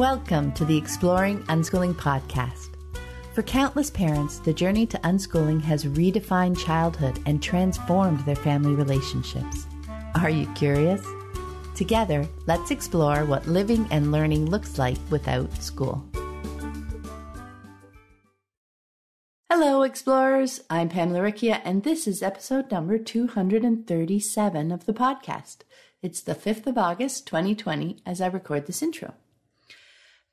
Welcome to the Exploring Unschooling Podcast. For countless parents, the journey to unschooling has redefined childhood and transformed their family relationships. Are you curious? Together, let's explore what living and learning looks like without school. Hello, explorers. I'm Pam Laricchia, and this is episode number 237 of the podcast. It's the 5th of August, 2020, as I record this intro.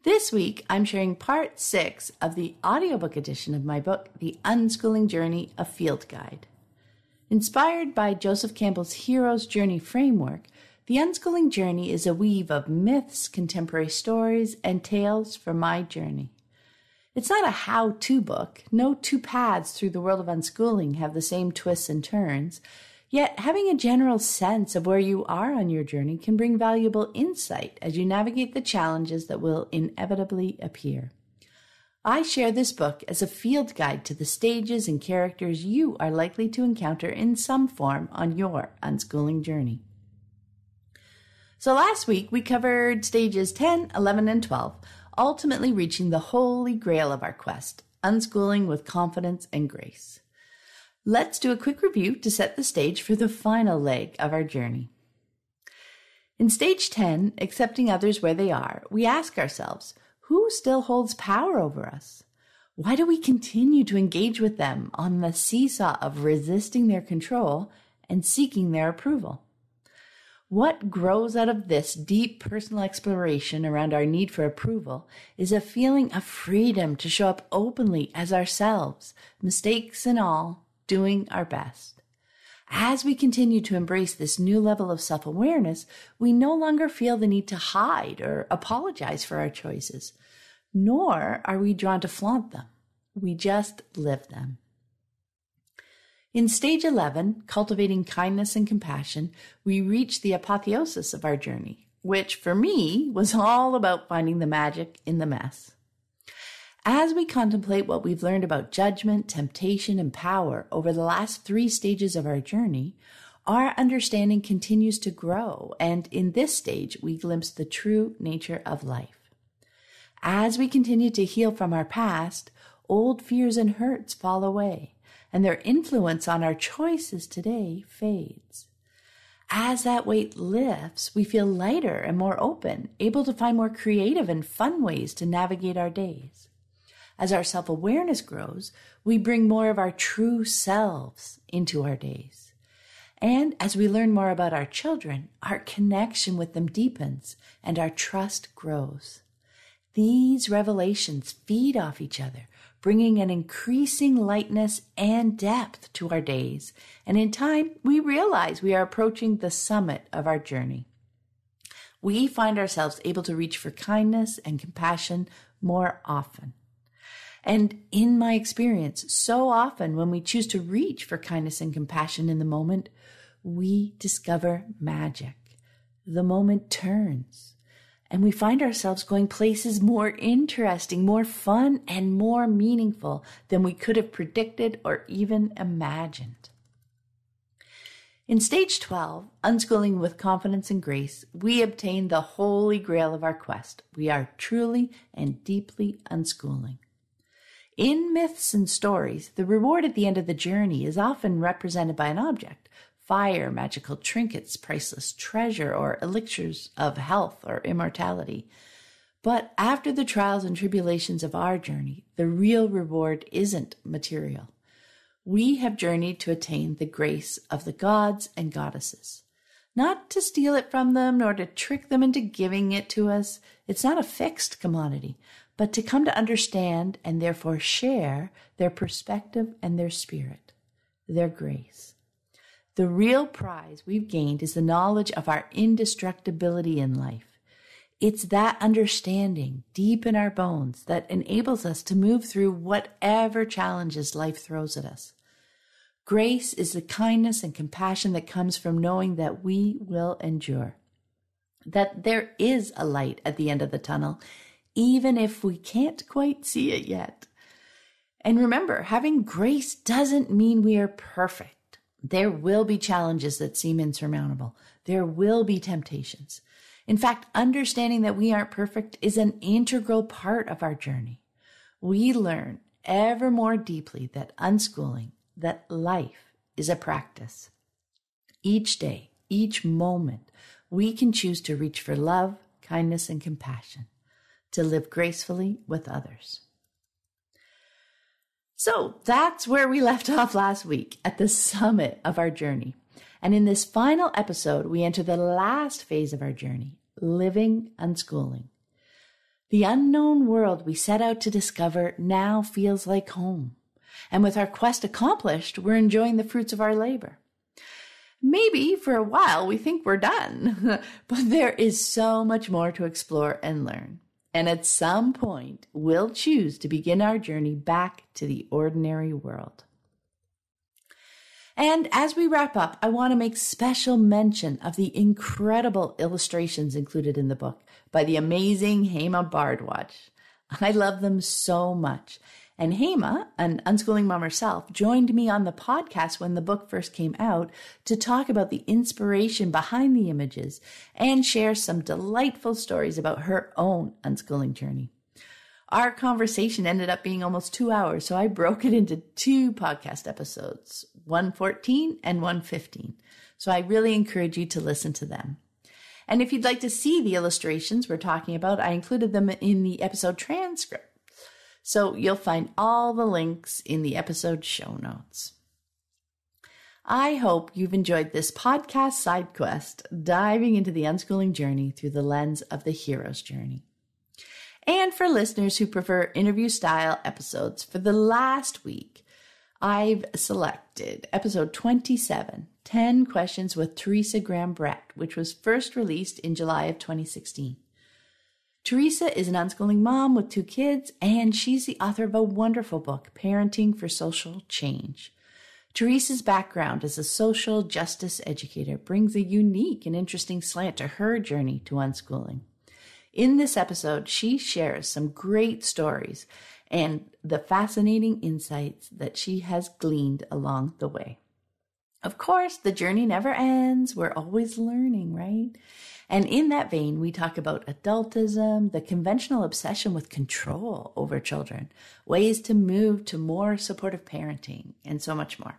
This week, I'm sharing part 6 of the audiobook edition of my book, The Unschooling Journey: A Field Guide. Inspired by Joseph Campbell's Hero's Journey framework, The Unschooling Journey is a weave of myths, contemporary stories, and tales from my journey. It's not a how-to book. No two paths through the world of unschooling have the same twists and turns. Yet, having a general sense of where you are on your journey can bring valuable insight as you navigate the challenges that will inevitably appear. I share this book as a field guide to the stages and characters you are likely to encounter in some form on your unschooling journey. So last week, we covered stages 10, 11, and 12, ultimately reaching the holy grail of our quest, unschooling with confidence and grace. Let's do a quick review to set the stage for the final leg of our journey. In stage 10, accepting others where they are, we ask ourselves, who still holds power over us? Why do we continue to engage with them on the seesaw of resisting their control and seeking their approval? What grows out of this deep personal exploration around our need for approval is a feeling of freedom to show up openly as ourselves, mistakes and all, doing our best. As we continue to embrace this new level of self-awareness, we no longer feel the need to hide or apologize for our choices, nor are we drawn to flaunt them. We just live them. In stage 11, cultivating kindness and compassion, we reach the apotheosis of our journey, which for me was all about finding the magic in the mess. As we contemplate what we've learned about judgment, temptation, and power over the last 3 stages of our journey, our understanding continues to grow, and in this stage, we glimpse the true nature of life. As we continue to heal from our past, old fears and hurts fall away, and their influence on our choices today fades. As that weight lifts, we feel lighter and more open, able to find more creative and fun ways to navigate our days. As our self-awareness grows, we bring more of our true selves into our days. And as we learn more about our children, our connection with them deepens and our trust grows. These revelations feed off each other, bringing an increasing lightness and depth to our days. And in time, we realize we are approaching the summit of our journey. We find ourselves able to reach for kindness and compassion more often. And in my experience, so often when we choose to reach for kindness and compassion in the moment, we discover magic. The moment turns, and we find ourselves going places more interesting, more fun, and more meaningful than we could have predicted or even imagined. In stage 12, unschooling with confidence and grace, we obtain the holy grail of our quest. We are truly and deeply unschooling. In myths and stories, the reward at the end of the journey is often represented by an object: fire, magical trinkets, priceless treasure, or elixirs of health or immortality. But after the trials and tribulations of our journey, the real reward isn't material. We have journeyed to attain the grace of the gods and goddesses. Not to steal it from them, nor to trick them into giving it to us. It's not a fixed commodity, but to come to understand and therefore share their perspective and their spirit, their grace. The real prize we've gained is the knowledge of our indestructibility in life. It's that understanding deep in our bones that enables us to move through whatever challenges life throws at us. Grace is the kindness and compassion that comes from knowing that we will endure, that there is a light at the end of the tunnel, even if we can't quite see it yet. And remember, having grace doesn't mean we are perfect. There will be challenges that seem insurmountable. There will be temptations. In fact, understanding that we aren't perfect is an integral part of our journey. We learn ever more deeply that unschooling, that life is a practice. Each day, each moment, we can choose to reach for love, kindness, and compassion, to live gracefully with others. So that's where we left off last week, at the summit of our journey. And in this final episode, we enter the last phase of our journey, living unschooling. The unknown world we set out to discover now feels like home. And with our quest accomplished, we're enjoying the fruits of our labor. Maybe for a while we think we're done, but there is so much more to explore and learn. And at some point, we'll choose to begin our journey back to the ordinary world. And as we wrap up, I want to make special mention of the incredible illustrations included in the book by the amazing Hema Bardwaj. I love them so much. And Hema, an unschooling mom herself, joined me on the podcast when the book first came out to talk about the inspiration behind the images and share some delightful stories about her own unschooling journey. Our conversation ended up being almost 2 hours, so I broke it into two podcast episodes, 114 and 115. So I really encourage you to listen to them. And if you'd like to see the illustrations we're talking about, I included them in the episode transcript. So you'll find all the links in the episode show notes. I hope you've enjoyed this podcast side quest, diving into the unschooling journey through the lens of the hero's journey. And for listeners who prefer interview style episodes, for the last week, I've selected episode 27, 10 Questions with Teresa Graham Brett, which was first released in July of 2016. Teresa is an unschooling mom with 2 kids, and she's the author of a wonderful book, Parenting for Social Change. Teresa's background as a social justice educator brings a unique and interesting slant to her journey to unschooling. In this episode, she shares some great stories and the fascinating insights that she has gleaned along the way. Of course, the journey never ends. We're always learning, right? And in that vein, we talk about adultism, the conventional obsession with control over children, ways to move to more supportive parenting, and so much more.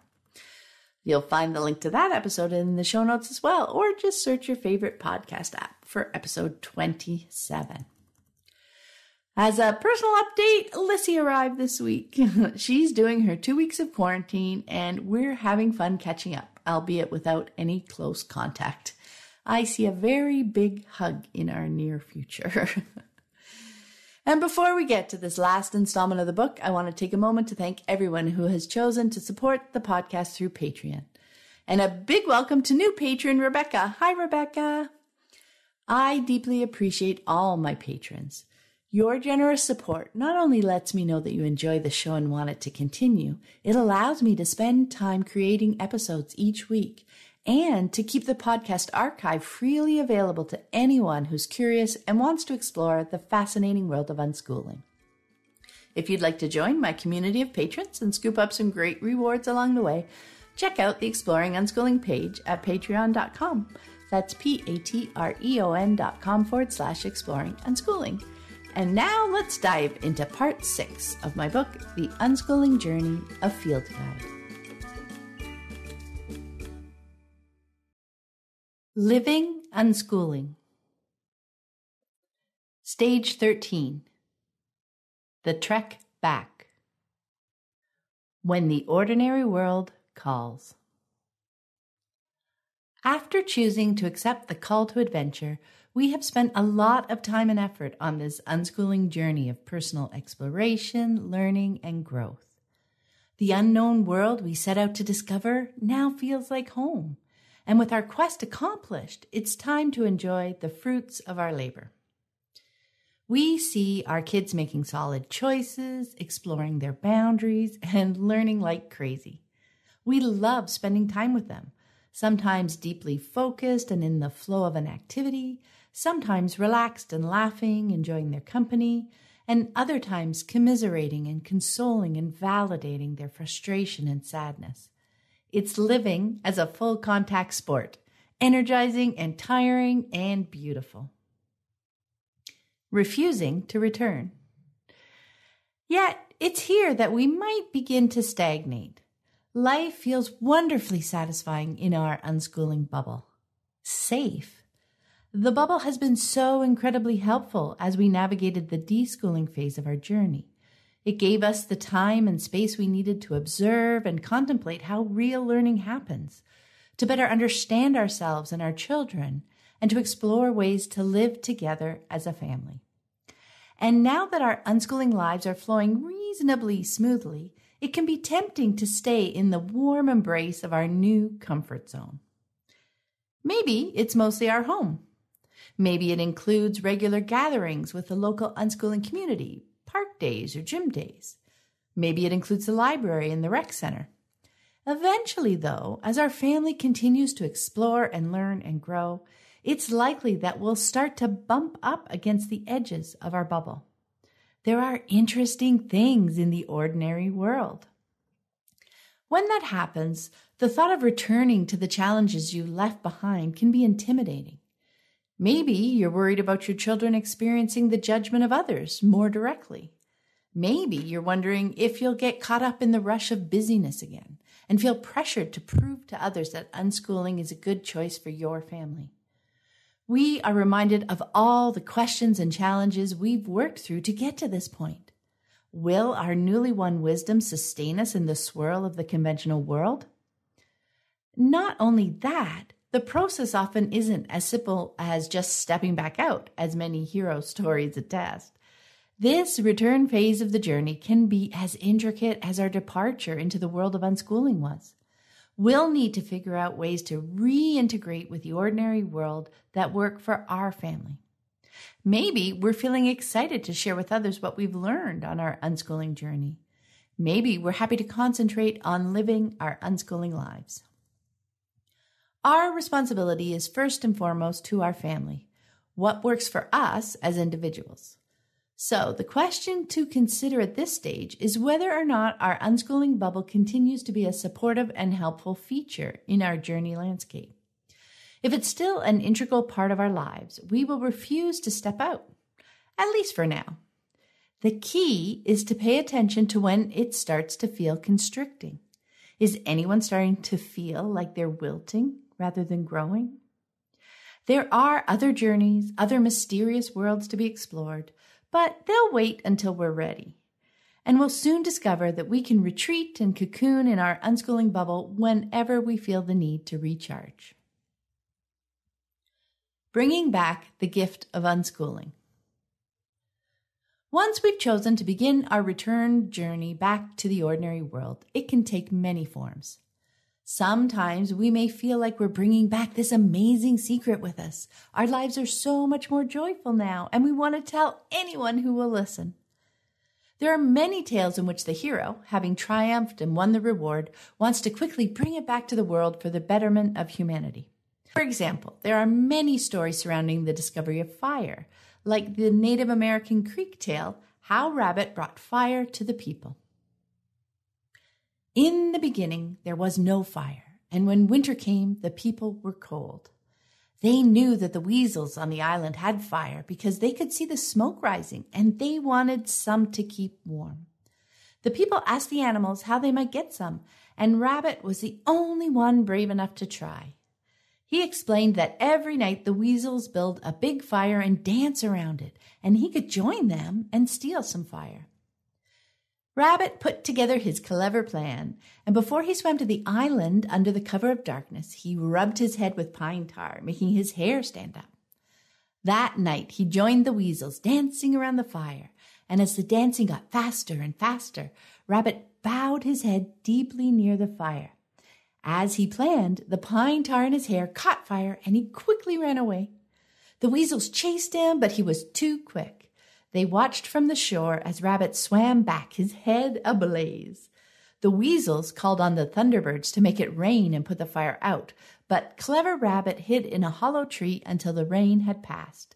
You'll find the link to that episode in the show notes as well, or just search your favorite podcast app for episode 27. As a personal update, Lissy arrived this week. She's doing her 2 weeks of quarantine, and we're having fun catching up, albeit without any close contact. I see a very big hug in our near future. And before we get to this last installment of the book, I want to take a moment to thank everyone who has chosen to support the podcast through Patreon. And a big welcome to new patron Rebecca. Hi, Rebecca. I deeply appreciate all my patrons. Your generous support not only lets me know that you enjoy the show and want it to continue, it allows me to spend time creating episodes each week, and to keep the podcast archive freely available to anyone who's curious and wants to explore the fascinating world of unschooling. If you'd like to join my community of patrons and scoop up some great rewards along the way, check out the Exploring Unschooling page at patreon.com. That's patreon.com/exploring unschooling. And now let's dive into part 6 of my book, The Unschooling Journey: A Field Guide. Living Unschooling. Stage 13. The Trek Back. When the Ordinary World Calls. After choosing to accept the call to adventure, we have spent a lot of time and effort on this unschooling journey of personal exploration, learning, and growth. The unknown world we set out to discover now feels like home. And with our quest accomplished, it's time to enjoy the fruits of our labor. We see our kids making solid choices, exploring their boundaries, and learning like crazy. We love spending time with them, sometimes deeply focused and in the flow of an activity, sometimes relaxed and laughing, enjoying their company, and other times commiserating and consoling and validating their frustration and sadness. It's living as a full contact sport, energizing and tiring and beautiful. refusing to return. Yet, it's here that we might begin to stagnate. Life feels wonderfully satisfying in our unschooling bubble. Safe. The bubble has been so incredibly helpful as we navigated the deschooling phase of our journey. It gave us the time and space we needed to observe and contemplate how real learning happens, to better understand ourselves and our children, and to explore ways to live together as a family. And now that our unschooling lives are flowing reasonably smoothly, it can be tempting to stay in the warm embrace of our new comfort zone. Maybe it's mostly our home. Maybe it includes regular gatherings with the local unschooling community, park days or gym days. Maybe it includes the library and the rec center. Eventually, though, as our family continues to explore and learn and grow, it's likely that we'll start to bump up against the edges of our bubble. There are interesting things in the ordinary world. When that happens, the thought of returning to the challenges you left behind can be intimidating. Maybe you're worried about your children experiencing the judgment of others more directly. Maybe you're wondering if you'll get caught up in the rush of busyness again and feel pressured to prove to others that unschooling is a good choice for your family. We are reminded of all the questions and challenges we've worked through to get to this point. Will our newly won wisdom sustain us in the swirl of the conventional world? Not only that, the process often isn't as simple as just stepping back out, as many hero stories attest. This return phase of the journey can be as intricate as our departure into the world of unschooling was. We'll need to figure out ways to reintegrate with the ordinary world that work for our family. Maybe we're feeling excited to share with others what we've learned on our unschooling journey. Maybe we're happy to concentrate on living our unschooling lives. Our responsibility is first and foremost to our family, what works for us as individuals. So the question to consider at this stage is whether or not our unschooling bubble continues to be a supportive and helpful feature in our journey landscape. If it's still an integral part of our lives, we will refuse to step out, at least for now. The key is to pay attention to when it starts to feel constricting. Is anyone starting to feel like they're wilting rather than growing? There are other journeys, other mysterious worlds to be explored, but they'll wait until we're ready. And we'll soon discover that we can retreat and cocoon in our unschooling bubble whenever we feel the need to recharge. Bringing back the gift of unschooling. Once we've chosen to begin our return journey back to the ordinary world, it can take many forms. Sometimes we may feel like we're bringing back this amazing secret with us. Our lives are so much more joyful now, and we want to tell anyone who will listen. There are many tales in which the hero, having triumphed and won the reward, wants to quickly bring it back to the world for the betterment of humanity. For example, there are many stories surrounding the discovery of fire, like the Native American Creek tale, How Rabbit Brought Fire to the People. In the beginning, there was no fire, and when winter came, the people were cold. They knew that the weasels on the island had fire because they could see the smoke rising, and they wanted some to keep warm. The people asked the animals how they might get some, and Rabbit was the only one brave enough to try. He explained that every night the weasels build a big fire and dance around it, and he could join them and steal some fire. Rabbit put together his clever plan, and before he swam to the island under the cover of darkness, he rubbed his head with pine tar, making his hair stand up. That night, he joined the weasels dancing around the fire, and as the dancing got faster and faster, Rabbit bowed his head deeply near the fire. As he planned, the pine tar in his hair caught fire, and he quickly ran away. The weasels chased him, but he was too quick. They watched from the shore as Rabbit swam back, his head ablaze. The weasels called on the thunderbirds to make it rain and put the fire out, but clever Rabbit hid in a hollow tree until the rain had passed.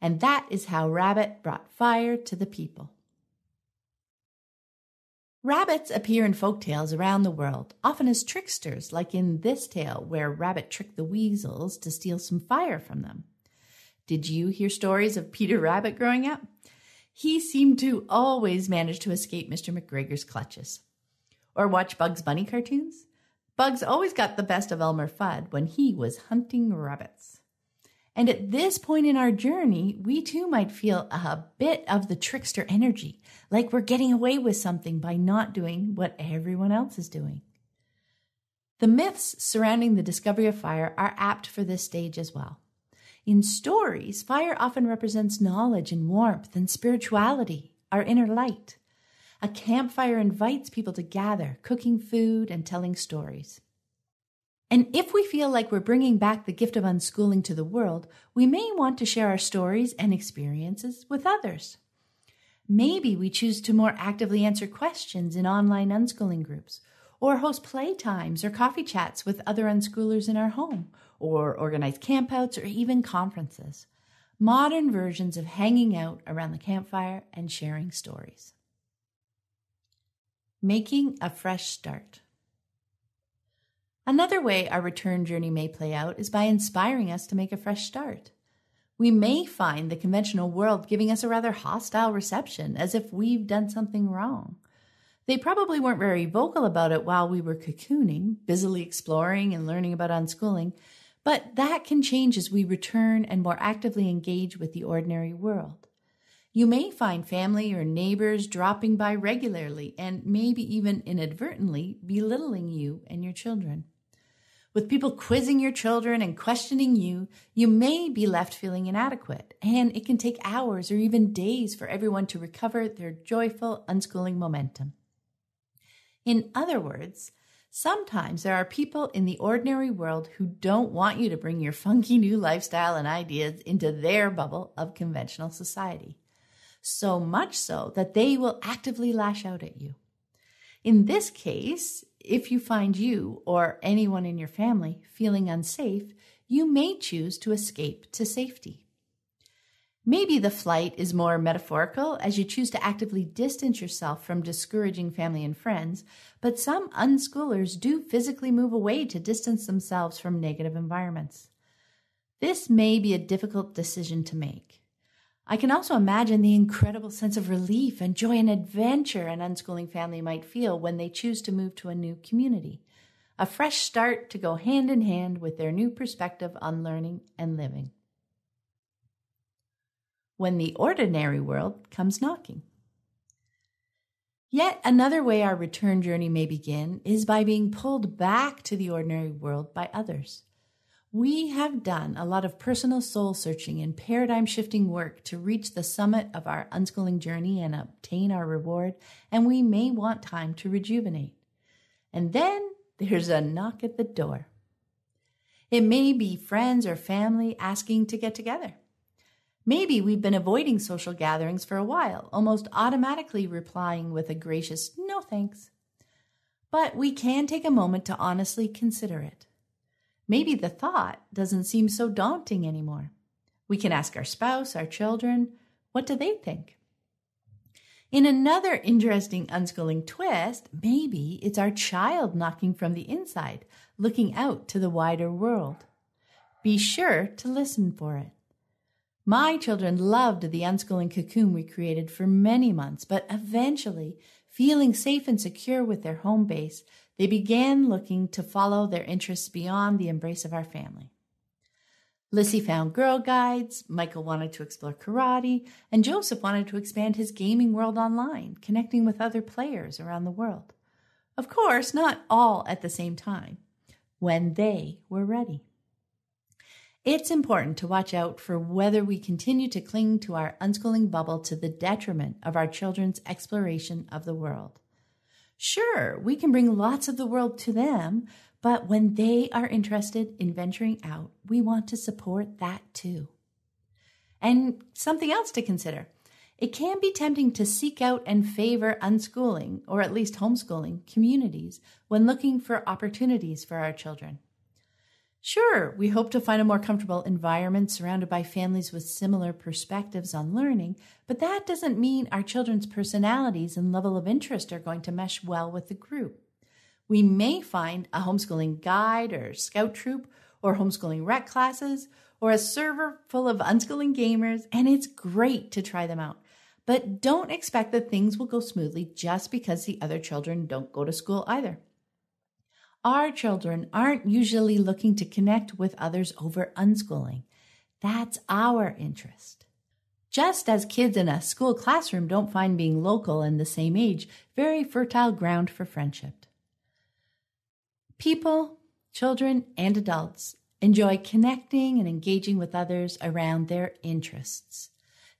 And that is how Rabbit brought fire to the people. Rabbits appear in folk tales around the world, often as tricksters, like in this tale where Rabbit tricked the weasels to steal some fire from them. Did you hear stories of Peter Rabbit growing up? He seemed to always manage to escape Mr. McGregor's clutches. Or watch Bugs Bunny cartoons? Bugs always got the best of Elmer Fudd when he was hunting rabbits. And at this point in our journey, we too might feel a bit of the trickster energy, like we're getting away with something by not doing what everyone else is doing. The myths surrounding the discovery of fire are apt for this stage as well. In stories, fire often represents knowledge and warmth and spirituality, our inner light. A campfire invites people to gather, cooking food and telling stories. And if we feel like we're bringing back the gift of unschooling to the world, we may want to share our stories and experiences with others. Maybe we choose to more actively answer questions in online unschooling groups, or host playtimes or coffee chats with other unschoolers in our home, or organize campouts or even conferences. Modern versions of hanging out around the campfire and sharing stories. Making a fresh start. Another way our return journey may play out is by inspiring us to make a fresh start. We may find the conventional world giving us a rather hostile reception, as if we've done something wrong. They probably weren't very vocal about it while we were cocooning, busily exploring and learning about unschooling, but that can change as we return and more actively engage with the ordinary world. You may find family or neighbors dropping by regularly and maybe even inadvertently belittling you and your children. With people quizzing your children and questioning you, you may be left feeling inadequate, and it can take hours or even days for everyone to recover their joyful unschooling momentum. In other words, sometimes there are people in the ordinary world who don't want you to bring your funky new lifestyle and ideas into their bubble of conventional society, so much so that they will actively lash out at you. In this case, if you find you or anyone in your family feeling unsafe, you may choose to escape to safety. Maybe the flight is more metaphorical as you choose to actively distance yourself from discouraging family and friends, but some unschoolers do physically move away to distance themselves from negative environments. This may be a difficult decision to make. I can also imagine the incredible sense of relief and joy and adventure an unschooling family might feel when they choose to move to a new community, a fresh start to go hand in hand with their new perspective on learning and living. When the ordinary world comes knocking. Yet another way our return journey may begin is by being pulled back to the ordinary world by others. We have done a lot of personal soul searching and paradigm shifting work to reach the summit of our unschooling journey and obtain our reward, and we may want time to rejuvenate. And then there's a knock at the door. It may be friends or family asking to get together. Maybe we've been avoiding social gatherings for a while, almost automatically replying with a gracious no thanks. But we can take a moment to honestly consider it. Maybe the thought doesn't seem so daunting anymore. We can ask our spouse, our children, what do they think? In another interesting unschooling twist, maybe it's our child knocking from the inside, looking out to the wider world. Be sure to listen for it. My children loved the unschooling cocoon we created for many months, but eventually, feeling safe and secure with their home base, they began looking to follow their interests beyond the embrace of our family. Lissy found Girl Guides, Michael wanted to explore karate, and Joseph wanted to expand his gaming world online, connecting with other players around the world. Of course, not all at the same time, when they were ready. It's important to watch out for whether we continue to cling to our unschooling bubble to the detriment of our children's exploration of the world. Sure, we can bring lots of the world to them, but when they are interested in venturing out, we want to support that too. And something else to consider. It can be tempting to seek out and favor unschooling, or at least homeschooling, communities when looking for opportunities for our children. Sure, we hope to find a more comfortable environment surrounded by families with similar perspectives on learning, but that doesn't mean our children's personalities and level of interest are going to mesh well with the group. We may find a homeschooling guide or scout troop or homeschooling rec classes or a server full of unschooling gamers, and it's great to try them out. But don't expect that things will go smoothly just because the other children don't go to school either. Our children aren't usually looking to connect with others over unschooling. That's our interest. Just as kids in a school classroom don't find being local and the same age very fertile ground for friendship. People, children, and adults enjoy connecting and engaging with others around their interests.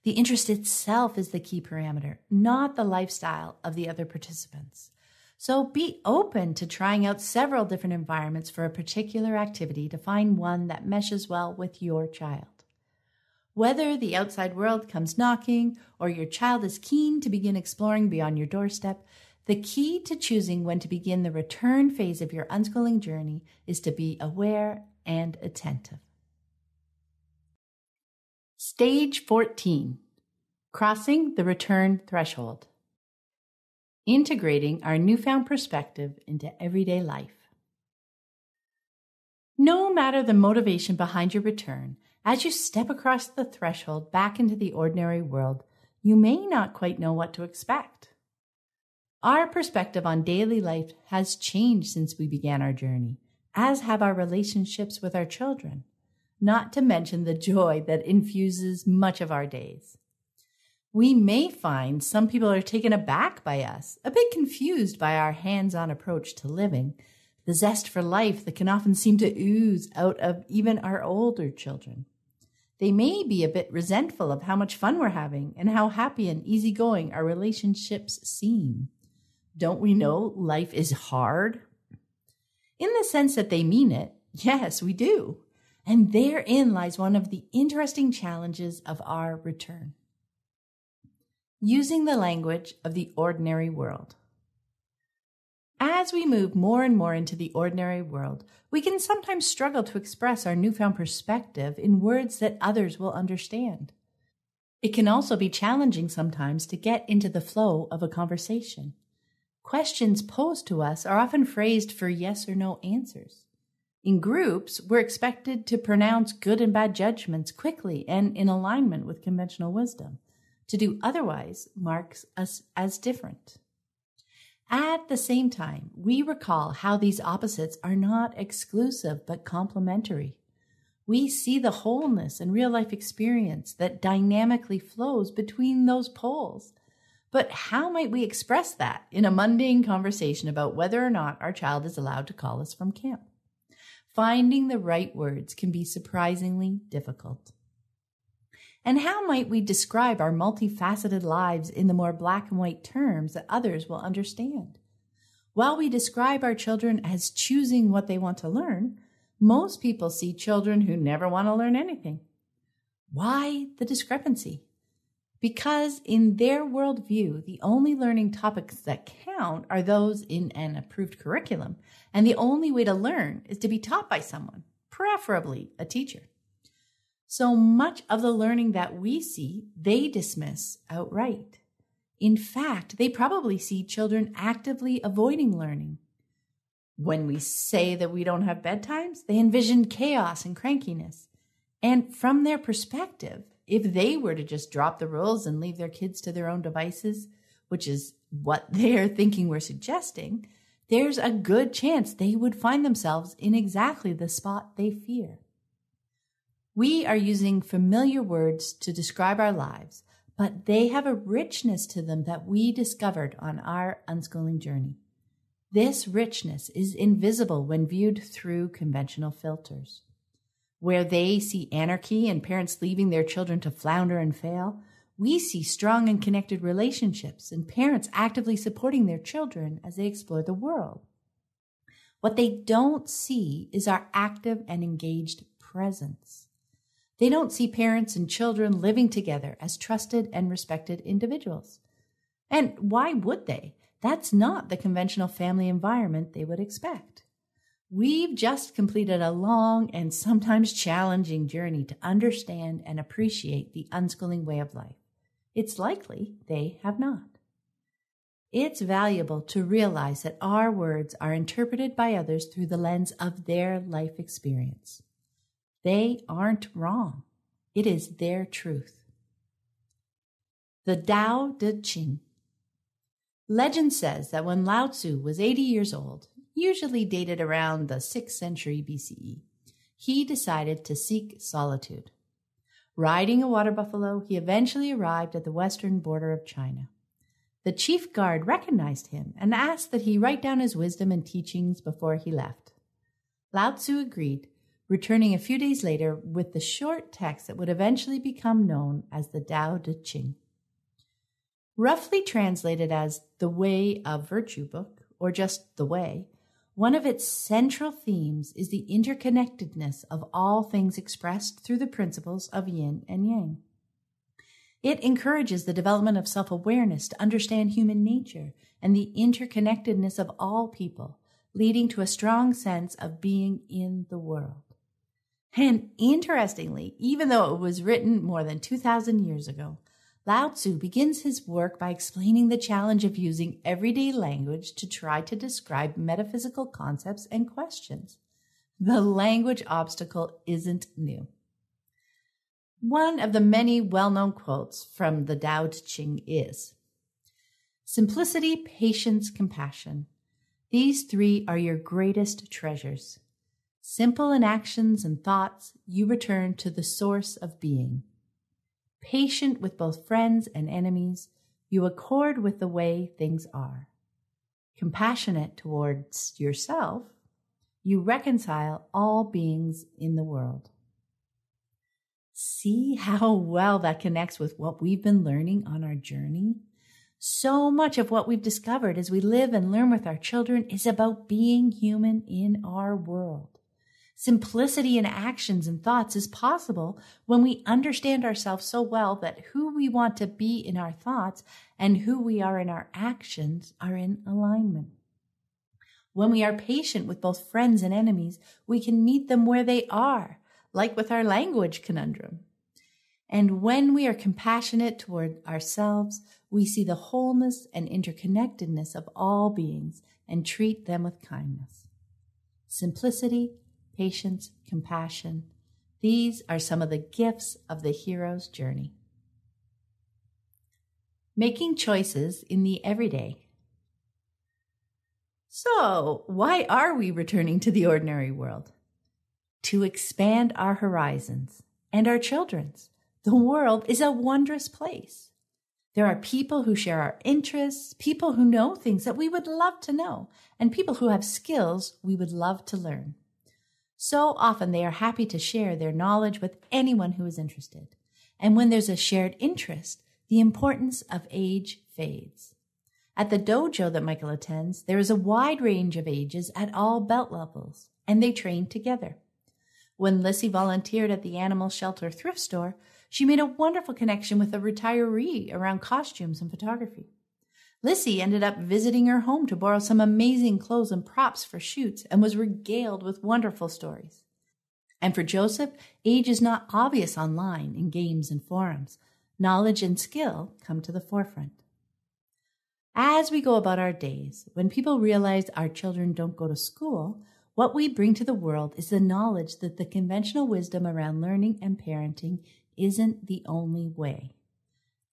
The interest itself is the key parameter, not the lifestyle of the other participants. So be open to trying out several different environments for a particular activity to find one that meshes well with your child. Whether the outside world comes knocking or your child is keen to begin exploring beyond your doorstep, the key to choosing when to begin the return phase of your unschooling journey is to be aware and attentive. Stage 14, crossing the return threshold. Integrating our newfound perspective into everyday life. No matter the motivation behind your return, as you step across the threshold back into the ordinary world, you may not quite know what to expect. Our perspective on daily life has changed since we began our journey, as have our relationships with our children, not to mention the joy that infuses much of our days. We may find some people are taken aback by us, a bit confused by our hands-on approach to living, the zest for life that can often seem to ooze out of even our older children. They may be a bit resentful of how much fun we're having and how happy and easygoing our relationships seem. Don't we know life is hard? In the sense that they mean it, yes, we do. And therein lies one of the interesting challenges of our return. Using the language of the ordinary world. As we move more and more into the ordinary world, we can sometimes struggle to express our newfound perspective in words that others will understand. It can also be challenging sometimes to get into the flow of a conversation. Questions posed to us are often phrased for yes or no answers. In groups, we're expected to pronounce good and bad judgments quickly and in alignment with conventional wisdom. To do otherwise marks us as different. At the same time, we recall how these opposites are not exclusive but complementary. We see the wholeness and real-life experience that dynamically flows between those poles. But how might we express that in a mundane conversation about whether or not our child is allowed to call us from camp? Finding the right words can be surprisingly difficult. And how might we describe our multifaceted lives in the more black and white terms that others will understand? While we describe our children as choosing what they want to learn, most people see children who never want to learn anything. Why the discrepancy? Because in their worldview, the only learning topics that count are those in an approved curriculum, and the only way to learn is to be taught by someone, preferably a teacher. So much of the learning that we see, they dismiss outright. In fact, they probably see children actively avoiding learning. When we say that we don't have bedtimes, they envision chaos and crankiness. And from their perspective, if they were to just drop the rules and leave their kids to their own devices, which is what they're thinking we're suggesting, there's a good chance they would find themselves in exactly the spot they fear. We are using familiar words to describe our lives, but they have a richness to them that we discovered on our unschooling journey. This richness is invisible when viewed through conventional filters. Where they see anarchy and parents leaving their children to flounder and fail, we see strong and connected relationships and parents actively supporting their children as they explore the world. What they don't see is our active and engaged presence. They don't see parents and children living together as trusted and respected individuals. And why would they? That's not the conventional family environment they would expect. We've just completed a long and sometimes challenging journey to understand and appreciate the unschooling way of life. It's likely they have not. It's valuable to realize that our words are interpreted by others through the lens of their life experience. They aren't wrong. It is their truth. The Tao Te Ching. Legend says that when Lao Tzu was 80 years old, usually dated around the 6th century BCE, he decided to seek solitude. Riding a water buffalo, he eventually arrived at the western border of China. The chief guard recognized him and asked that he write down his wisdom and teachings before he left. Lao Tzu agreed, returning a few days later with the short text that would eventually become known as the Tao Te Ching. Roughly translated as the Way of Virtue book, or just the Way, one of its central themes is the interconnectedness of all things expressed through the principles of yin and yang. It encourages the development of self-awareness to understand human nature and the interconnectedness of all people, leading to a strong sense of being in the world. And interestingly, even though it was written more than 2,000 years ago, Lao Tzu begins his work by explaining the challenge of using everyday language to try to describe metaphysical concepts and questions. The language obstacle isn't new. One of the many well-known quotes from the Tao Te Ching is, "Simplicity, patience, compassion. These three are your greatest treasures. Simple in actions and thoughts, you return to the source of being. Patient with both friends and enemies, you accord with the way things are. Compassionate towards yourself, you reconcile all beings in the world." See how well that connects with what we've been learning on our journey? So much of what we've discovered as we live and learn with our children is about being human in our world. Simplicity in actions and thoughts is possible when we understand ourselves so well that who we want to be in our thoughts and who we are in our actions are in alignment. When we are patient with both friends and enemies, we can meet them where they are, like with our language conundrum. And when we are compassionate toward ourselves, we see the wholeness and interconnectedness of all beings and treat them with kindness. Simplicity, patience, compassion. These are some of the gifts of the hero's journey. Making choices in the everyday. So, why are we returning to the ordinary world? To expand our horizons and our children's. The world is a wondrous place. There are people who share our interests, people who know things that we would love to know, and people who have skills we would love to learn. So often they are happy to share their knowledge with anyone who is interested. And when there's a shared interest, the importance of age fades. At the dojo that Michael attends, there is a wide range of ages at all belt levels, and they train together. When Lissy volunteered at the Animal Shelter thrift store, she made a wonderful connection with a retiree around costumes and photography. Lissy ended up visiting her home to borrow some amazing clothes and props for shoots and was regaled with wonderful stories. And for Joseph, age is not obvious online in games and forums. Knowledge and skill come to the forefront. As we go about our days, when people realize our children don't go to school, what we bring to the world is the knowledge that the conventional wisdom around learning and parenting isn't the only way.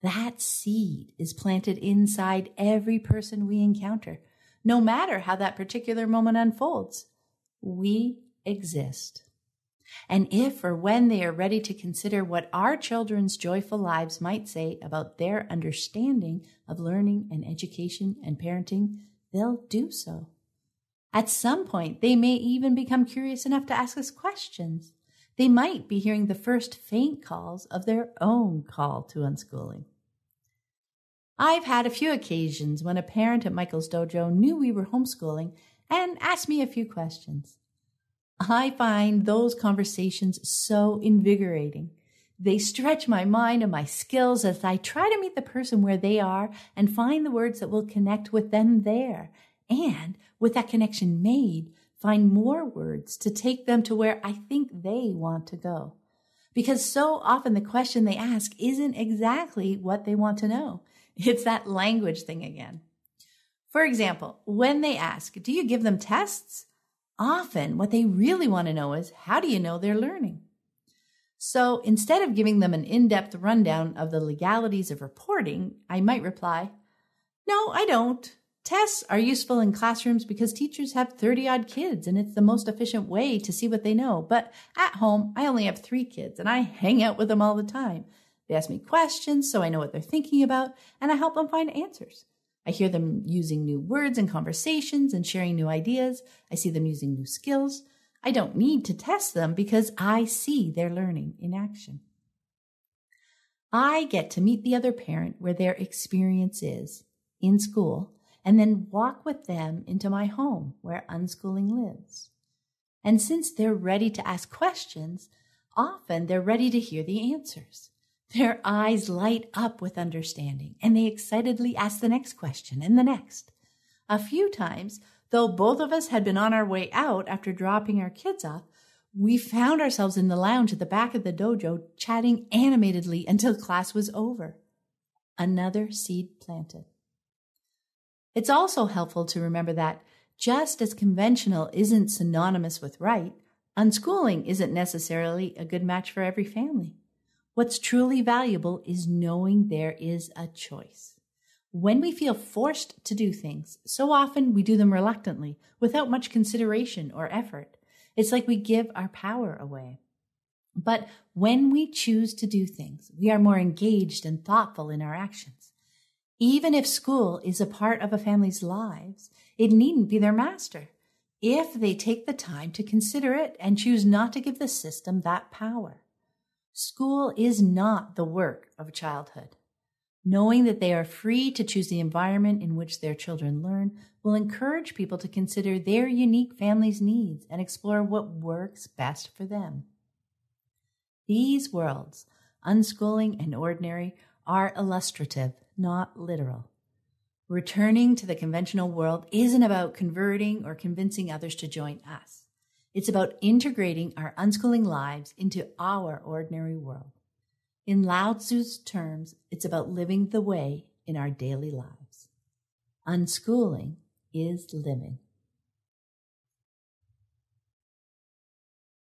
That seed is planted inside every person we encounter, no matter how that particular moment unfolds. We exist. And if or when they are ready to consider what our children's joyful lives might say about their understanding of learning and education and parenting, they'll do so. At some point, they may even become curious enough to ask us questions. They might be hearing the first faint calls of their own call to unschooling. I've had a few occasions when a parent at Michael's dojo knew we were homeschooling and asked me a few questions. I find those conversations so invigorating. They stretch my mind and my skills as I try to meet the person where they are and find the words that will connect with them there. And with that connection made, find more words to take them to where I think they want to go. Because so often the question they ask isn't exactly what they want to know. It's that language thing again. For example, when they ask, do you give them tests? Often what they really want to know is, how do you know they're learning? So instead of giving them an in-depth rundown of the legalities of reporting, I might reply, "No, I don't. Tests are useful in classrooms because teachers have 30-odd kids and it's the most efficient way to see what they know. But at home, I only have 3 kids and I hang out with them all the time. They ask me questions so I know what they're thinking about and I help them find answers. I hear them using new words in conversations and sharing new ideas. I see them using new skills. I don't need to test them because I see their learning in action. I get to meet the other parent where their experience is in school and then walk with them into my home where unschooling lives. And since they're ready to ask questions, often they're ready to hear the answers. Their eyes light up with understanding, and they excitedly ask the next question and the next. A few times, though both of us had been on our way out after dropping our kids off, we found ourselves in the lounge at the back of the dojo chatting animatedly until class was over. Another seed planted. It's also helpful to remember that just as conventional isn't synonymous with right, unschooling isn't necessarily a good match for every family. What's truly valuable is knowing there is a choice. When we feel forced to do things, so often we do them reluctantly, without much consideration or effort. It's like we give our power away. But when we choose to do things, we are more engaged and thoughtful in our actions. Even if school is a part of a family's lives, it needn't be their master, if they take the time to consider it and choose not to give the system that power. School is not the work of childhood. Knowing that they are free to choose the environment in which their children learn will encourage people to consider their unique family's needs and explore what works best for them. These worlds, unschooling and ordinary, are illustrative, not literal. Returning to the conventional world isn't about converting or convincing others to join us. It's about integrating our unschooling lives into our ordinary world. In Lao Tzu's terms, it's about living the way in our daily lives. Unschooling is living.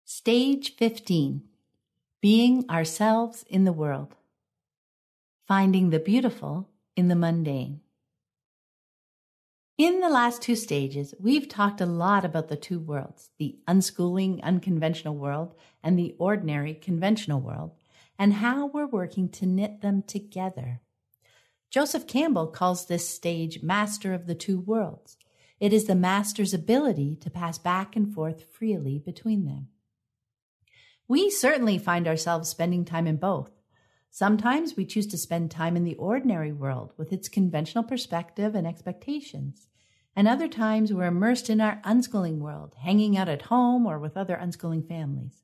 Stage 15, being ourselves in the world. Finding the beautiful in the mundane. In the last 2 stages, we've talked a lot about the 2 worlds, the unschooling, unconventional world, and the ordinary, conventional world, and how we're working to knit them together. Joseph Campbell calls this stage master of the 2 worlds. It is the master's ability to pass back and forth freely between them. We certainly find ourselves spending time in both. Sometimes we choose to spend time in the ordinary world with its conventional perspective and expectations. And other times we're immersed in our unschooling world, hanging out at home or with other unschooling families.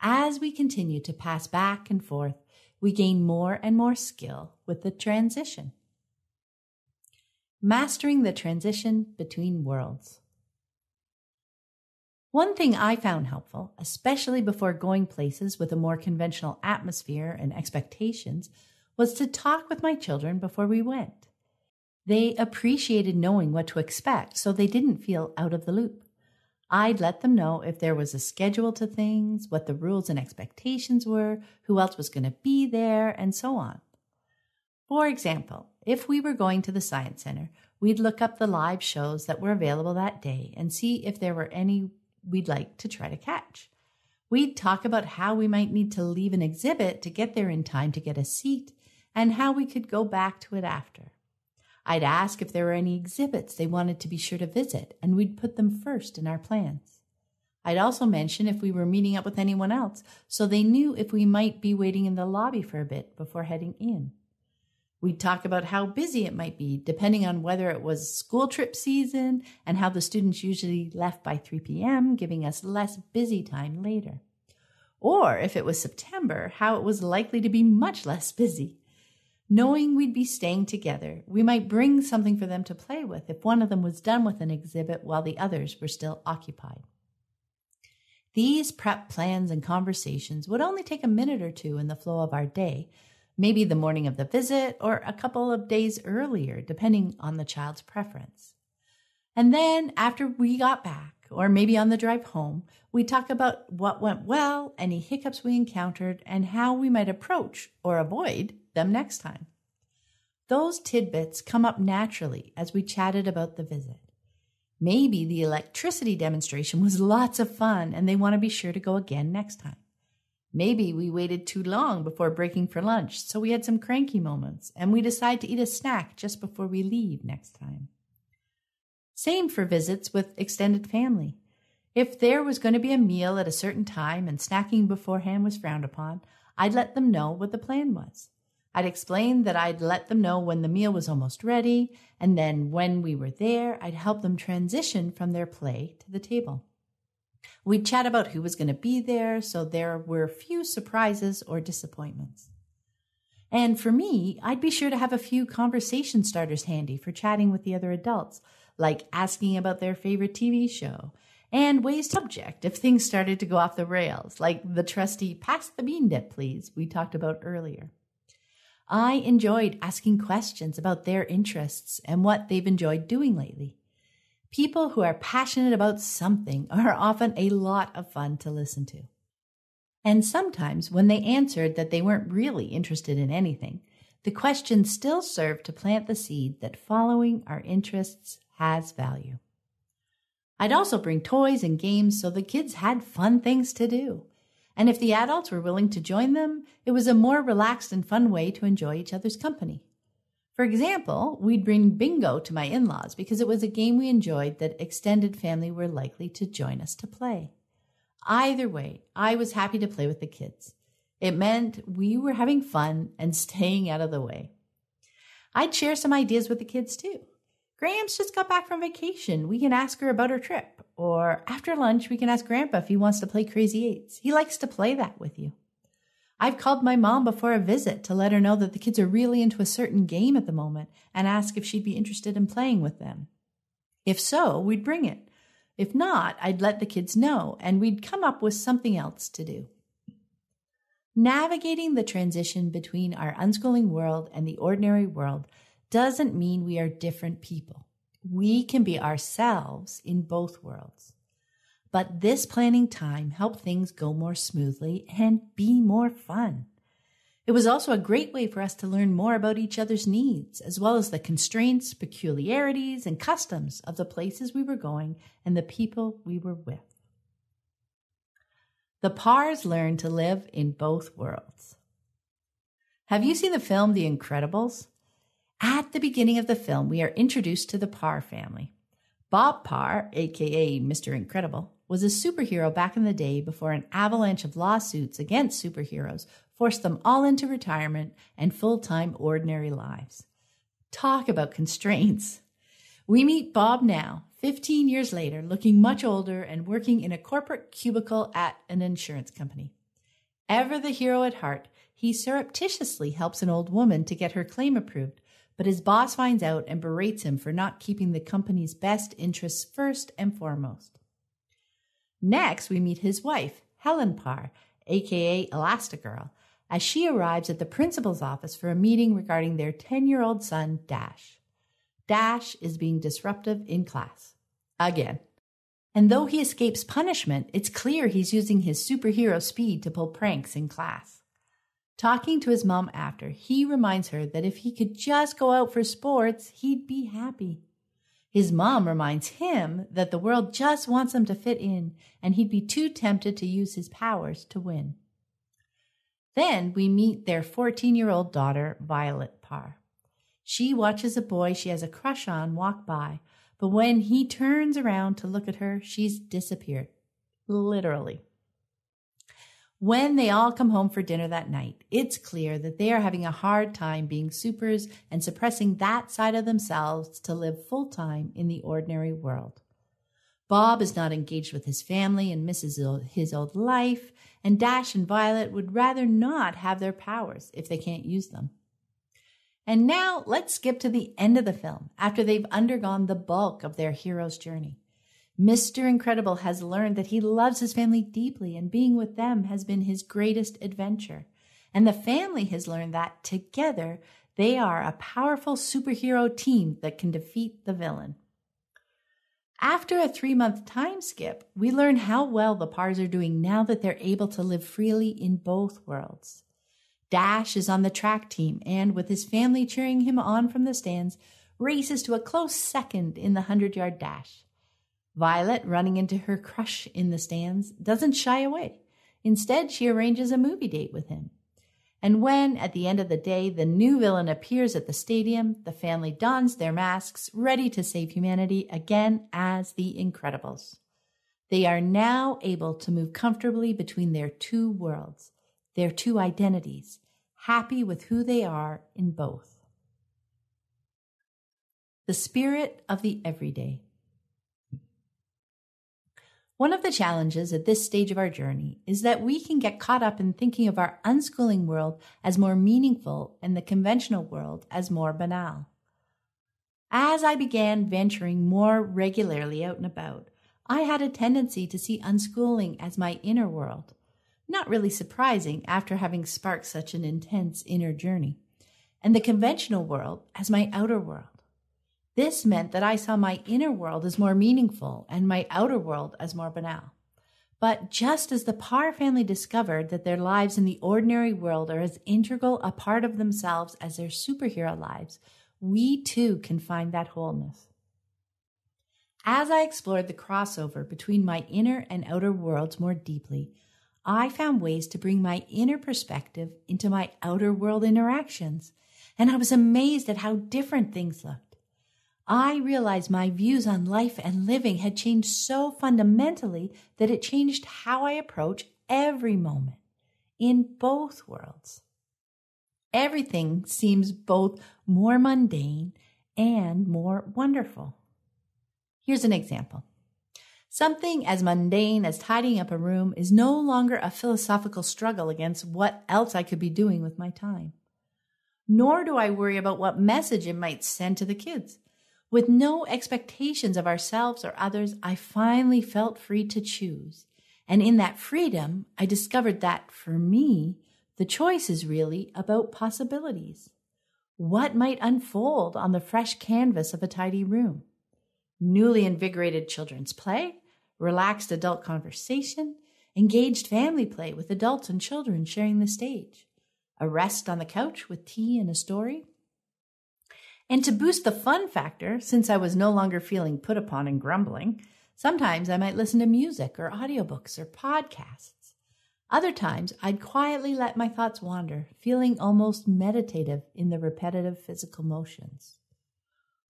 As we continue to pass back and forth, we gain more and more skill with the transition. Mastering the transition between worlds. One thing I found helpful, especially before going places with a more conventional atmosphere and expectations, was to talk with my children before we went. They appreciated knowing what to expect, so they didn't feel out of the loop. I'd let them know if there was a schedule to things, what the rules and expectations were, who else was going to be there, and so on. For example, if we were going to the Science Center, we'd look up the live shows that were available that day and see if there were any we'd like to try to catch. We'd talk about how we might need to leave an exhibit to get there in time to get a seat and how we could go back to it after. I'd ask if there were any exhibits they wanted to be sure to visit, and we'd put them first in our plans. I'd also mention if we were meeting up with anyone else, so they knew if we might be waiting in the lobby for a bit before heading in. We'd talk about how busy it might be, depending on whether it was school trip season and how the students usually left by 3 p.m., giving us less busy time later. Or if it was September, how it was likely to be much less busy. Knowing we'd be staying together, we might bring something for them to play with if one of them was done with an exhibit while the others were still occupied. These prep plans and conversations would only take a minute or two in the flow of our day, maybe the morning of the visit or a couple of days earlier, depending on the child's preference. And then after we got back, or maybe on the drive home, we talk about what went well, any hiccups we encountered, and how we might approach or avoid them next time. Those tidbits come up naturally as we chatted about the visit. Maybe the electricity demonstration was lots of fun and they want to be sure to go again next time. Maybe we waited too long before breaking for lunch, so we had some cranky moments, and we decide to eat a snack just before we leave next time. Same for visits with extended family. If there was going to be a meal at a certain time and snacking beforehand was frowned upon, I'd let them know what the plan was. I'd explain that I'd let them know when the meal was almost ready, and then when we were there, I'd help them transition from their play to the table. We'd chat about who was going to be there, so there were few surprises or disappointments. And for me, I'd be sure to have a few conversation starters handy for chatting with the other adults, like asking about their favorite TV show, and ways to object if things started to go off the rails, like the trusty "pass the bean dip, please" we talked about earlier. I enjoyed asking questions about their interests and what they've enjoyed doing lately. People who are passionate about something are often a lot of fun to listen to. And sometimes when they answered that they weren't really interested in anything, the questions still serve to plant the seed that following our interests has value. I'd also bring toys and games so the kids had fun things to do. And if the adults were willing to join them, it was a more relaxed and fun way to enjoy each other's company. For example, we'd bring bingo to my in-laws because it was a game we enjoyed that extended family were likely to join us to play. Either way, I was happy to play with the kids. It meant we were having fun and staying out of the way. I'd share some ideas with the kids too. "Graham's just got back from vacation. We can ask her about her trip." Or, "After lunch, we can ask Grandpa if he wants to play Crazy Eights. He likes to play that with you." I've called my mom before a visit to let her know that the kids are really into a certain game at the moment and ask if she'd be interested in playing with them. If so, we'd bring it. If not, I'd let the kids know, and we'd come up with something else to do. Navigating the transition between our unschooling world and the ordinary world doesn't mean we are different people. We can be ourselves in both worlds. But this planning time helped things go more smoothly and be more fun. It was also a great way for us to learn more about each other's needs, as well as the constraints, peculiarities, and customs of the places we were going and the people we were with. The Pars learned to live in both worlds. Have you seen the film The Incredibles? At the beginning of the film, we are introduced to the Parr family. Bob Parr, aka Mr. Incredible, was a superhero back in the day before an avalanche of lawsuits against superheroes forced them all into retirement and full-time ordinary lives. Talk about constraints. We meet Bob now, 15 years later, looking much older and working in a corporate cubicle at an insurance company. Ever the hero at heart, he surreptitiously helps an old woman to get her claim approved, but his boss finds out and berates him for not keeping the company's best interests first and foremost. Next, we meet his wife, Helen Parr, aka Elastigirl, as she arrives at the principal's office for a meeting regarding their 10-year-old son, Dash. Dash is being disruptive in class. Again. And though he escapes punishment, it's clear he's using his superhero speed to pull pranks in class. Talking to his mom after, he reminds her that if he could just go out for sports, he'd be happy. His mom reminds him that the world just wants him to fit in, and he'd be too tempted to use his powers to win. Then we meet their 14-year-old daughter, Violet Parr. She watches a boy she has a crush on walk by, but when he turns around to look at her, she's disappeared. Literally. When they all come home for dinner that night, it's clear that they are having a hard time being supers and suppressing that side of themselves to live full-time in the ordinary world. Bob is not engaged with his family and misses his old life, and Dash and Violet would rather not have their powers if they can't use them. And now let's skip to the end of the film, after they've undergone the bulk of their hero's journey. Mr. Incredible has learned that he loves his family deeply, and being with them has been his greatest adventure. And the family has learned that together they are a powerful superhero team that can defeat the villain. After a 3-month time skip, we learn how well the pars are doing now that they're able to live freely in both worlds. Dash is on the track team and, with his family cheering him on from the stands, races to a close second in the 100-yard dash. Violet, running into her crush in the stands, doesn't shy away. Instead, she arranges a movie date with him. And when, at the end of the day, the new villain appears at the stadium, the family dons their masks, ready to save humanity again as the Incredibles. They are now able to move comfortably between their two worlds, their two identities, happy with who they are in both. The spirit of the everyday. One of the challenges at this stage of our journey is that we can get caught up in thinking of our unschooling world as more meaningful and the conventional world as more banal. As I began venturing more regularly out and about, I had a tendency to see unschooling as my inner world. Not really surprising after having sparked such an intense inner journey, and the conventional world as my outer world. This meant that I saw my inner world as more meaningful and my outer world as more banal. But just as the Parr family discovered that their lives in the ordinary world are as integral a part of themselves as their superhero lives, we too can find that wholeness. As I explored the crossover between my inner and outer worlds more deeply, I found ways to bring my inner perspective into my outer world interactions, and I was amazed at how different things looked. I realized my views on life and living had changed so fundamentally that it changed how I approach every moment in both worlds. Everything seems both more mundane and more wonderful. Here's an example. Something as mundane as tidying up a room is no longer a philosophical struggle against what else I could be doing with my time. Nor do I worry about what message it might send to the kids. With no expectations of ourselves or others, I finally felt free to choose. And in that freedom, I discovered that, for me, the choice is really about possibilities. What might unfold on the fresh canvas of a tidy room? Newly invigorated children's play, relaxed adult conversation, engaged family play with adults and children sharing the stage, a rest on the couch with tea and a story. And to boost the fun factor, since I was no longer feeling put upon and grumbling, sometimes I might listen to music or audiobooks or podcasts. Other times, I'd quietly let my thoughts wander, feeling almost meditative in the repetitive physical motions.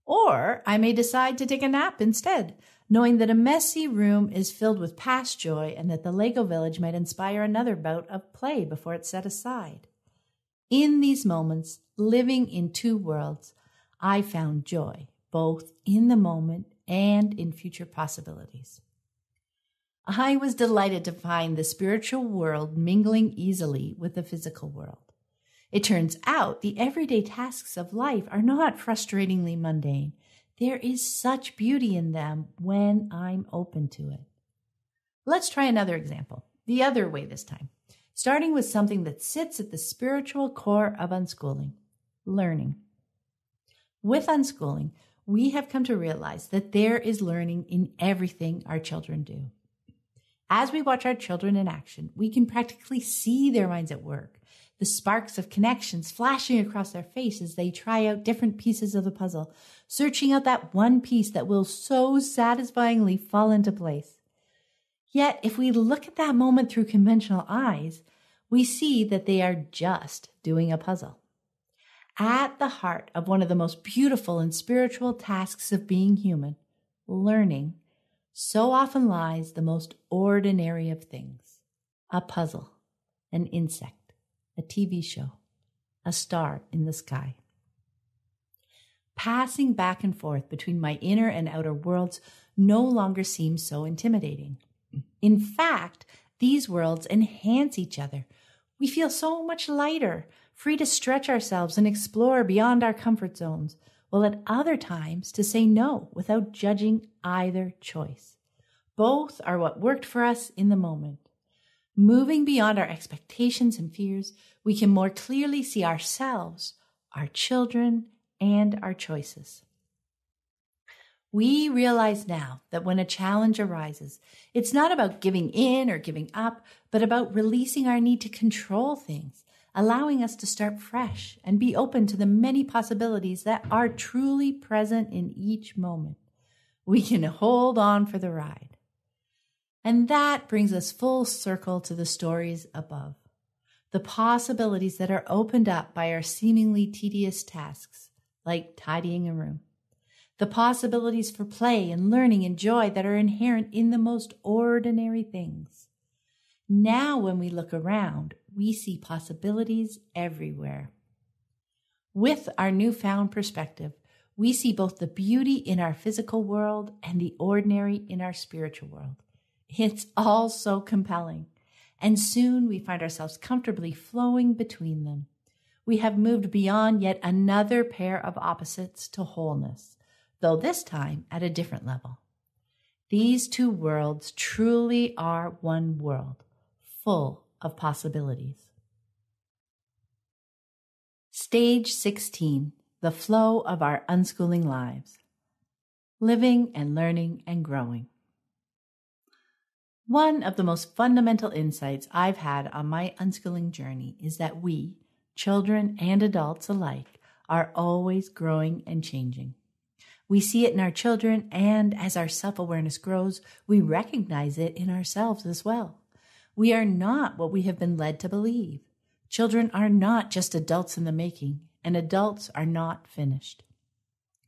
Or I may decide to take a nap instead, knowing that a messy room is filled with past joy and that the Lego village might inspire another bout of play before it's set aside. In these moments, living in two worlds, I found joy, both in the moment and in future possibilities. I was delighted to find the spiritual world mingling easily with the physical world. It turns out the everyday tasks of life are not frustratingly mundane. There is such beauty in them when I'm open to it. Let's try another example, the other way this time, starting with something that sits at the spiritual core of unschooling, learning. With unschooling, we have come to realize that there is learning in everything our children do. As we watch our children in action, we can practically see their minds at work, the sparks of connections flashing across their face as they try out different pieces of the puzzle, searching out that one piece that will so satisfyingly fall into place. Yet, if we look at that moment through conventional eyes, we see that they are just doing a puzzle. At the heart of one of the most beautiful and spiritual tasks of being human, learning, so often lies the most ordinary of things. A puzzle, an insect, a TV show, a star in the sky. Passing back and forth between my inner and outer worlds no longer seems so intimidating. In fact, these worlds enhance each other. We feel so much lighter, free to stretch ourselves and explore beyond our comfort zones, while at other times to say no without judging either choice. Both are what worked for us in the moment. Moving beyond our expectations and fears, we can more clearly see ourselves, our children, and our choices. We realize now that when a challenge arises, it's not about giving in or giving up, but about releasing our need to control things, allowing us to start fresh and be open to the many possibilities that are truly present in each moment. We can hold on for the ride. And that brings us full circle to the stories above, the possibilities that are opened up by our seemingly tedious tasks, like tidying a room. The possibilities for play and learning and joy that are inherent in the most ordinary things. Now, when we look around, we see possibilities everywhere. With our newfound perspective, we see both the beauty in our physical world and the ordinary in our spiritual world. It's all so compelling, and soon we find ourselves comfortably flowing between them. We have moved beyond yet another pair of opposites to wholeness, though this time at a different level. These two worlds truly are one world, full of possibilities. Stage 16, the flow of our unschooling lives. Living and learning and growing. One of the most fundamental insights I've had on my unschooling journey is that we, children and adults alike, are always growing and changing. We see it in our children, and as our self-awareness grows, we recognize it in ourselves as well. We are not what we have been led to believe. Children are not just adults in the making, and adults are not finished.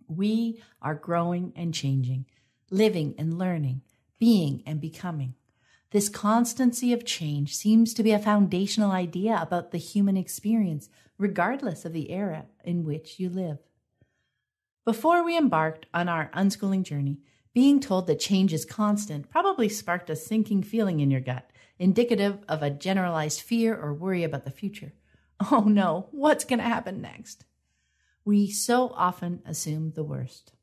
We are growing and changing, living and learning, being and becoming. This constancy of change seems to be a foundational idea about the human experience, regardless of the era in which you live. Before we embarked on our unschooling journey, being told that change is constant probably sparked a sinking feeling in your gut, indicative of a generalized fear or worry about the future. Oh no, what's going to happen next? We so often assume the worst.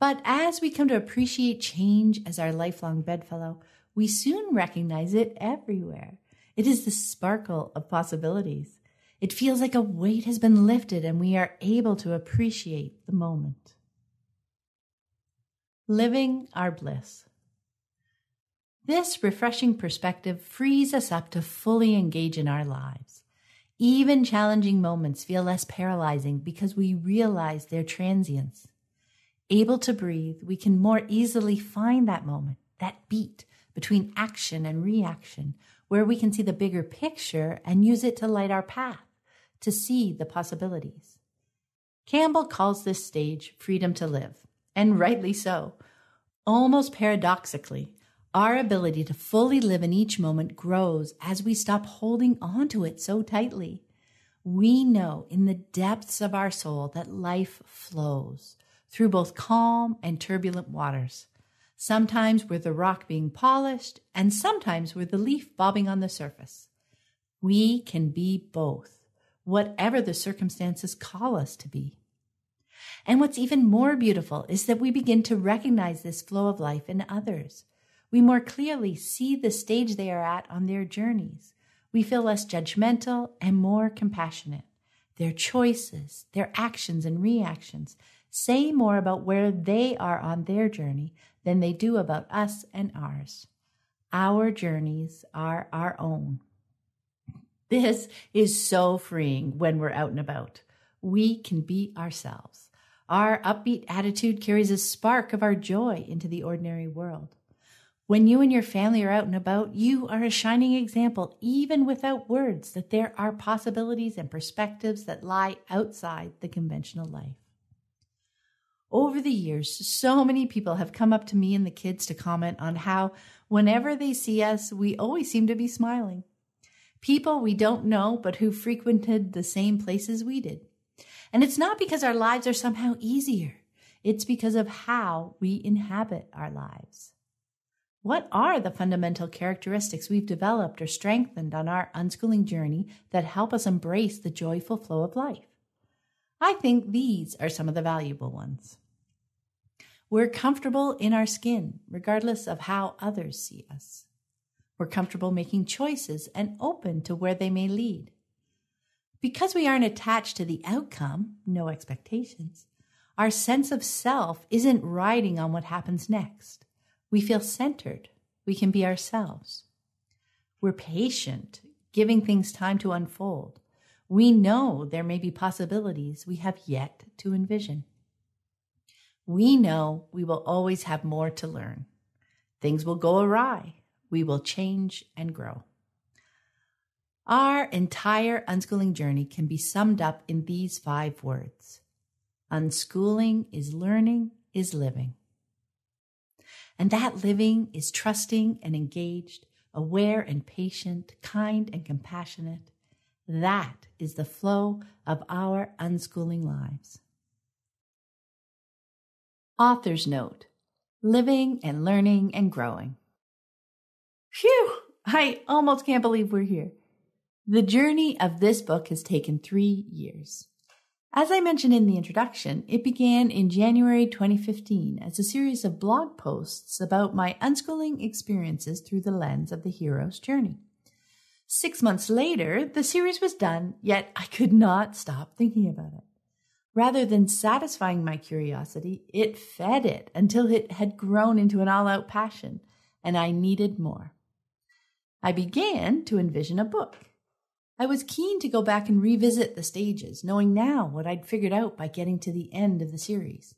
But as we come to appreciate change as our lifelong bedfellow, we soon recognize it everywhere. It is the sparkle of possibilities. It feels like a weight has been lifted and we are able to appreciate the moment. Living our bliss. This refreshing perspective frees us up to fully engage in our lives. Even challenging moments feel less paralyzing because we realize their transience. Able to breathe, we can more easily find that moment, that beat between action and reaction, where we can see the bigger picture and use it to light our path, to see the possibilities. Campbell calls this stage freedom to live, and rightly so. Almost paradoxically, our ability to fully live in each moment grows as we stop holding on to it so tightly. We know in the depths of our soul that life flows through both calm and turbulent waters. Sometimes we're the rock being polished, and sometimes we're the leaf bobbing on the surface. We can be both, whatever the circumstances call us to be. And what's even more beautiful is that we begin to recognize this flow of life in others. We more clearly see the stage they are at on their journeys. We feel less judgmental and more compassionate. Their choices, their actions and reactions say more about where they are on their journey than they do about us and ours. Our journeys are our own. This is so freeing when we're out and about. We can be ourselves. Our upbeat attitude carries a spark of our joy into the ordinary world. When you and your family are out and about, you are a shining example, even without words, that there are possibilities and perspectives that lie outside the conventional life. Over the years, so many people have come up to me and the kids to comment on how whenever they see us, we always seem to be smiling. People we don't know, but who frequented the same places we did. And it's not because our lives are somehow easier. It's because of how we inhabit our lives. What are the fundamental characteristics we've developed or strengthened on our unschooling journey that help us embrace the joyful flow of life? I think these are some of the valuable ones. We're comfortable in our skin, regardless of how others see us. We're comfortable making choices and open to where they may lead. Because we aren't attached to the outcome, no expectations, Our sense of self isn't riding on what happens next. We feel centered. We can be ourselves. We're patient, giving things time to unfold. We know there may be possibilities we have yet to envision. We know we will always have more to learn. Things will go awry. We will change and grow. Our entire unschooling journey can be summed up in these 5 words. Unschooling is learning is living. And that living is trusting and engaged, aware and patient, kind and compassionate. That is the flow of our unschooling lives. Author's note: living and learning and growing. Phew! I almost can't believe we're here. The journey of this book has taken 3 years. As I mentioned in the introduction, it began in January 2015 as a series of blog posts about my unschooling experiences through the lens of the hero's journey. 6 months later, the series was done, yet I could not stop thinking about it. Rather than satisfying my curiosity, it fed it until it had grown into an all-out passion, and I needed more. I began to envision a book. I was keen to go back and revisit the stages, knowing now what I'd figured out by getting to the end of the series.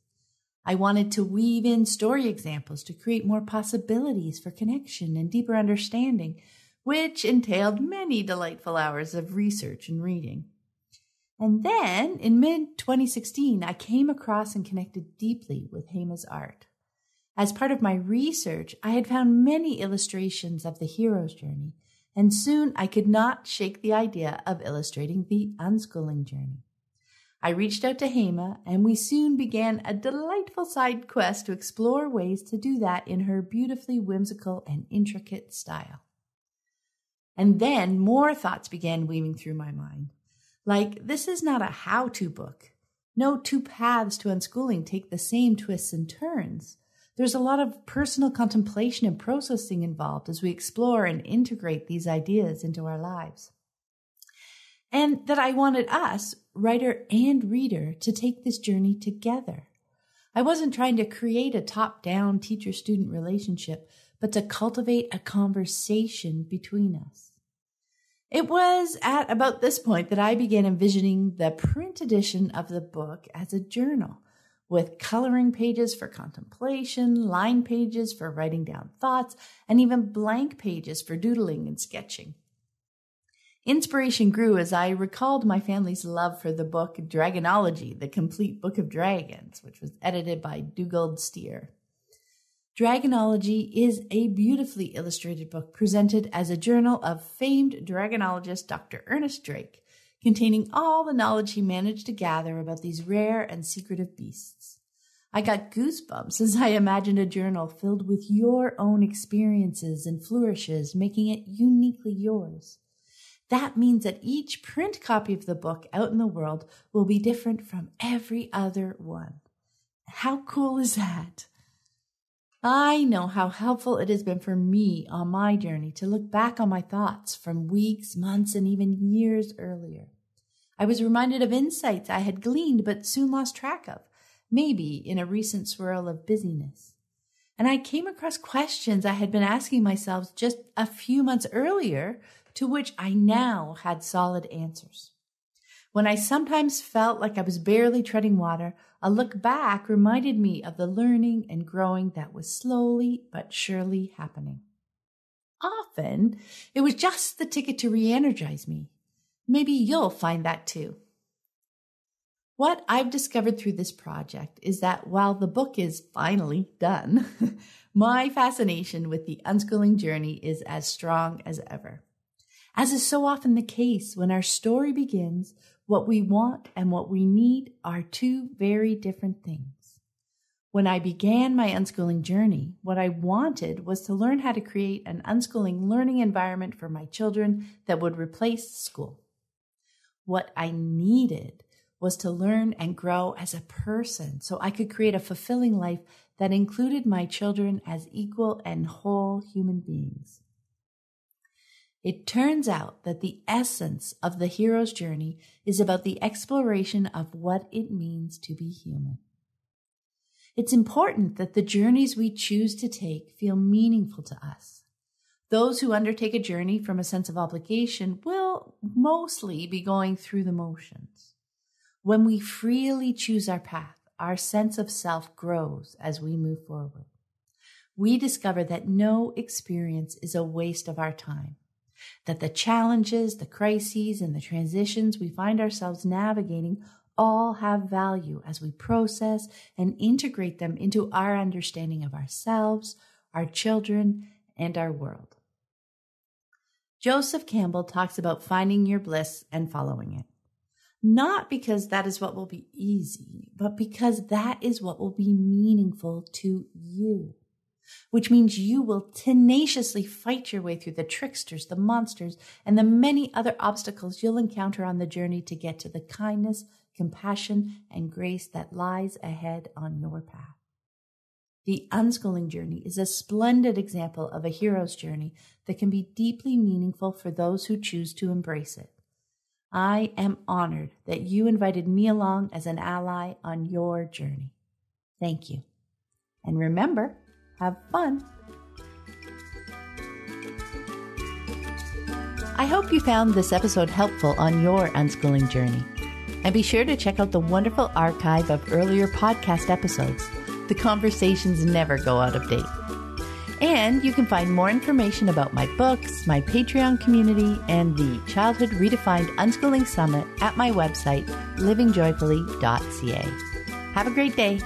I wanted to weave in story examples to create more possibilities for connection and deeper understanding, which entailed many delightful hours of research and reading. And then, in mid-2016, I came across and connected deeply with Hema's art. As part of my research, I had found many illustrations of the hero's journey, and soon I could not shake the idea of illustrating the unschooling journey. I reached out to Hema, and we soon began a delightful side quest to explore ways to do that in her beautifully whimsical and intricate style. And then more thoughts began weaving through my mind. Like, this is not a how-to book. No two paths to unschooling take the same twists and turns. There's a lot of personal contemplation and processing involved as we explore and integrate these ideas into our lives. And that I wanted us, writer and reader, to take this journey together. I wasn't trying to create a top-down teacher-student relationship, but to cultivate a conversation between us. It was at about this point that I began envisioning the print edition of the book as a journal, with coloring pages for contemplation, line pages for writing down thoughts, and even blank pages for doodling and sketching. Inspiration grew as I recalled my family's love for the book Dragonology, The Complete Book of Dragons, which was edited by Dugald Steer. Dragonology is a beautifully illustrated book presented as a journal of famed dragonologist Dr. Ernest Drake, containing all the knowledge he managed to gather about these rare and secretive beasts. I got goosebumps as I imagined a journal filled with your own experiences and flourishes, making it uniquely yours. That means that each print copy of the book out in the world will be different from every other one. How cool is that? I know how helpful it has been for me on my journey to look back on my thoughts from weeks, months, and even years earlier. I was reminded of insights I had gleaned but soon lost track of, maybe in a recent swirl of busyness. And I came across questions I had been asking myself just a few months earlier, to which I now had solid answers. When I sometimes felt like I was barely treading water, a look back reminded me of the learning and growing that was slowly but surely happening. Often, it was just the ticket to re-energize me. Maybe you'll find that too. What I've discovered through this project is that while the book is finally done, my fascination with the unschooling journey is as strong as ever. As is so often the case, when our story begins, what we want and what we need are two very different things. When I began my unschooling journey, what I wanted was to learn how to create an unschooling learning environment for my children that would replace school. What I needed was to learn and grow as a person so I could create a fulfilling life that included my children as equal and whole human beings. It turns out that the essence of the hero's journey is about the exploration of what it means to be human. It's important that the journeys we choose to take feel meaningful to us. Those who undertake a journey from a sense of obligation will mostly be going through the motions. When we freely choose our path, our sense of self grows as we move forward. We discover that no experience is a waste of our time, that the challenges, the crises, and the transitions we find ourselves navigating all have value as we process and integrate them into our understanding of ourselves, our children, and our world. Joseph Campbell talks about finding your bliss and following it, not because that is what will be easy, but because that is what will be meaningful to you, which means you will tenaciously fight your way through the tricksters, the monsters, and the many other obstacles you'll encounter on the journey to get to the kindness, compassion, and grace that lies ahead on your path. The unschooling journey is a splendid example of a hero's journey that can be deeply meaningful for those who choose to embrace it. I am honored that you invited me along as an ally on your journey. Thank you. And remember, have fun. I hope you found this episode helpful on your unschooling journey. And be sure to check out the wonderful archive of earlier podcast episodes. The conversations never go out of date. And you can find more information about my books, my Patreon community, and the Childhood Redefined Unschooling Summit at my website, livingjoyfully.ca. Have a great day.